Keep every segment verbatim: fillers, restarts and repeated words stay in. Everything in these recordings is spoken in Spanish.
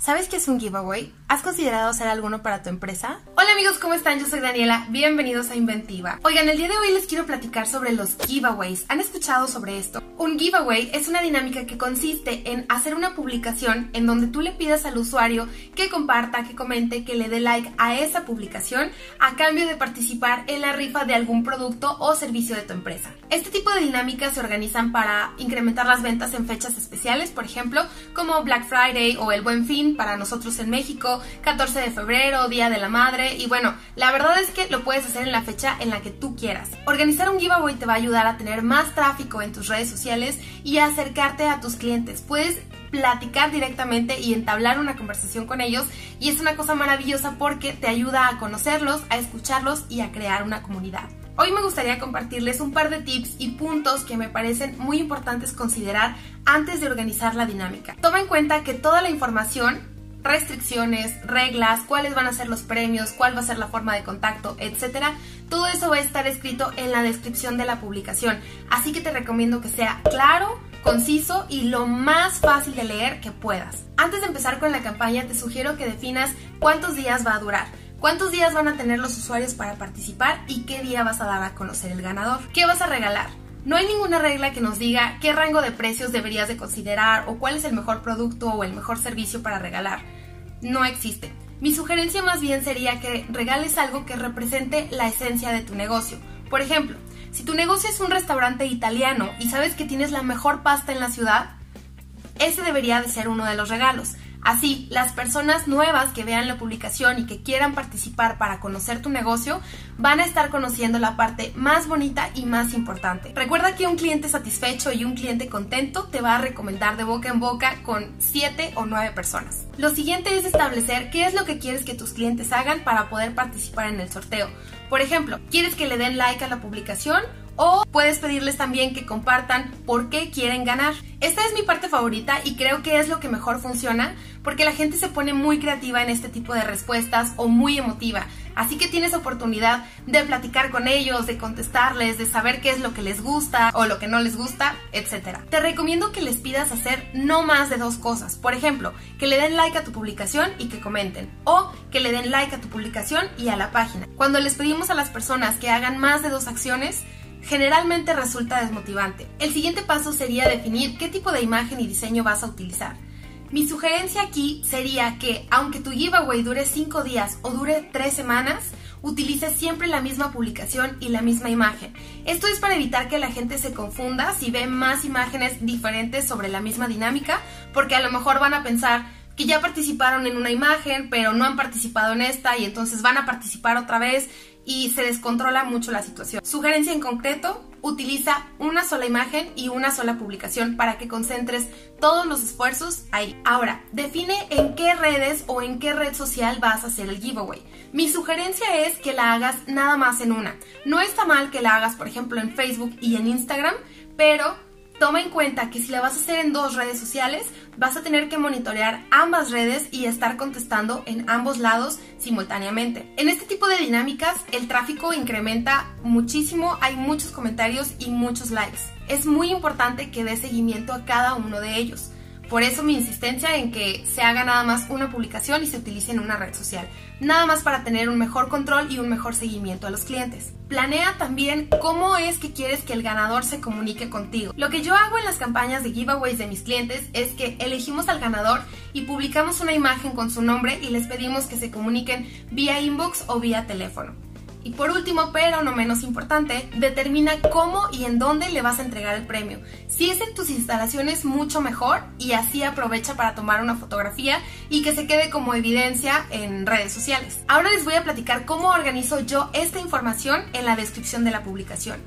¿Sabes qué es un giveaway? ¿Has considerado hacer alguno para tu empresa? Hola amigos, ¿cómo están? Yo soy Daniela, bienvenidos a Inventiva. Oigan, el día de hoy les quiero platicar sobre los giveaways. ¿Han escuchado sobre esto? Un giveaway es una dinámica que consiste en hacer una publicación en donde tú le pidas al usuario que comparta, que comente, que le dé like a esa publicación a cambio de participar en la rifa de algún producto o servicio de tu empresa. Este tipo de dinámicas se organizan para incrementar las ventas en fechas especiales, por ejemplo, como Black Friday o el Buen Fin, para nosotros en México, catorce de febrero, Día de la Madre, y bueno, la verdad es que lo puedes hacer en la fecha en la que tú quieras. Organizar un giveaway te va a ayudar a tener más tráfico en tus redes sociales y a acercarte a tus clientes. Puedes platicar directamente y entablar una conversación con ellos, y es una cosa maravillosa porque te ayuda a conocerlos, a escucharlos y a crear una comunidad. Hoy me gustaría compartirles un par de tips y puntos que me parecen muy importantes considerar antes de organizar la dinámica. Toma en cuenta que toda la información, restricciones, reglas, cuáles van a ser los premios, cuál va a ser la forma de contacto, etcétera, todo eso va a estar escrito en la descripción de la publicación. Así que te recomiendo que sea claro, conciso y lo más fácil de leer que puedas. Antes de empezar con la campaña, te sugiero que definas cuántos días va a durar. ¿Cuántos días van a tener los usuarios para participar y qué día vas a dar a conocer el ganador? ¿Qué vas a regalar? No hay ninguna regla que nos diga qué rango de precios deberías de considerar o cuál es el mejor producto o el mejor servicio para regalar. No existe. Mi sugerencia más bien sería que regales algo que represente la esencia de tu negocio. Por ejemplo, si tu negocio es un restaurante italiano y sabes que tienes la mejor pasta en la ciudad, ese debería de ser uno de los regalos. Así, las personas nuevas que vean la publicación y que quieran participar para conocer tu negocio van a estar conociendo la parte más bonita y más importante. Recuerda que un cliente satisfecho y un cliente contento te va a recomendar de boca en boca con siete o nueve personas. Lo siguiente es establecer qué es lo que quieres que tus clientes hagan para poder participar en el sorteo. Por ejemplo, ¿quieres que le den like a la publicación? O puedes pedirles también que compartan por qué quieren ganar. Esta es mi parte favorita y creo que es lo que mejor funciona porque la gente se pone muy creativa en este tipo de respuestas o muy emotiva. Así que tienes oportunidad de platicar con ellos, de contestarles, de saber qué es lo que les gusta o lo que no les gusta, etcétera. Te recomiendo que les pidas hacer no más de dos cosas. Por ejemplo, que le den like a tu publicación y que comenten. O que le den like a tu publicación y a la página. Cuando les pedimos a las personas que hagan más de dos acciones, generalmente resulta desmotivante. El siguiente paso sería definir qué tipo de imagen y diseño vas a utilizar. Mi sugerencia aquí sería que, aunque tu giveaway dure cinco días o dure tres semanas, utilices siempre la misma publicación y la misma imagen. Esto es para evitar que la gente se confunda si ve más imágenes diferentes sobre la misma dinámica, porque a lo mejor van a pensar que ya participaron en una imagen, pero no han participado en esta y entonces van a participar otra vez y se descontrola mucho la situación. Sugerencia en concreto, utiliza una sola imagen y una sola publicación para que concentres todos los esfuerzos ahí. Ahora, define en qué redes o en qué red social vas a hacer el giveaway. Mi sugerencia es que la hagas nada más en una. No está mal que la hagas, por ejemplo, en Facebook y en Instagram, pero toma en cuenta que si la vas a hacer en dos redes sociales, vas a tener que monitorear ambas redes y estar contestando en ambos lados simultáneamente. En este tipo de dinámicas, el tráfico incrementa muchísimo, hay muchos comentarios y muchos likes. Es muy importante que des seguimiento a cada uno de ellos. Por eso mi insistencia en que se haga nada más una publicación y se utilice en una red social. Nada más para tener un mejor control y un mejor seguimiento a los clientes. Planea también cómo es que quieres que el ganador se comunique contigo. Lo que yo hago en las campañas de giveaways de mis clientes es que elegimos al ganador y publicamos una imagen con su nombre y les pedimos que se comuniquen vía inbox o vía teléfono. Y por último, pero no menos importante, determina cómo y en dónde le vas a entregar el premio. Si es en tus instalaciones, mucho mejor, y así aprovecha para tomar una fotografía y que se quede como evidencia en redes sociales. Ahora les voy a platicar cómo organizo yo esta información en la descripción de la publicación.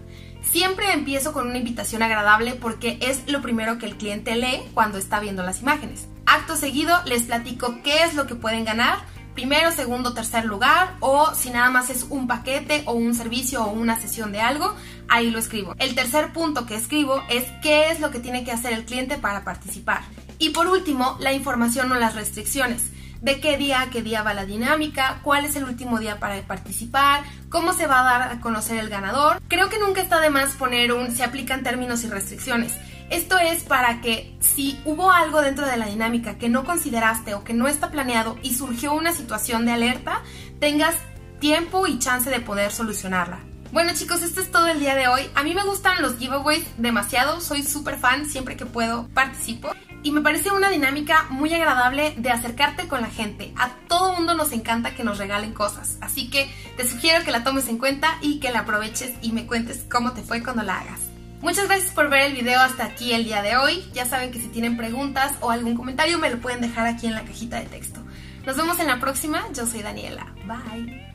Siempre empiezo con una invitación agradable porque es lo primero que el cliente lee cuando está viendo las imágenes. Acto seguido les platico qué es lo que pueden ganar, primero, segundo, tercer lugar, o si nada más es un paquete o un servicio o una sesión de algo, ahí lo escribo. El tercer punto que escribo es qué es lo que tiene que hacer el cliente para participar. Y por último, la información o las restricciones. De qué día a qué día va la dinámica, cuál es el último día para participar, cómo se va a dar a conocer el ganador. Creo que nunca está de más poner un se aplican términos y restricciones. Esto es para que si hubo algo dentro de la dinámica que no consideraste o que no está planeado y surgió una situación de alerta, tengas tiempo y chance de poder solucionarla. Bueno chicos, esto es todo el día de hoy. A mí me gustan los giveaways demasiado, soy súper fan, siempre que puedo participo. Y me parece una dinámica muy agradable de acercarte con la gente. A todo mundo nos encanta que nos regalen cosas, así que te sugiero que la tomes en cuenta y que la aproveches y me cuentes cómo te fue cuando la hagas. Muchas gracias por ver el video hasta aquí el día de hoy. Ya saben que si tienen preguntas o algún comentario me lo pueden dejar aquí en la cajita de texto. Nos vemos en la próxima. Yo soy Daniela. Bye.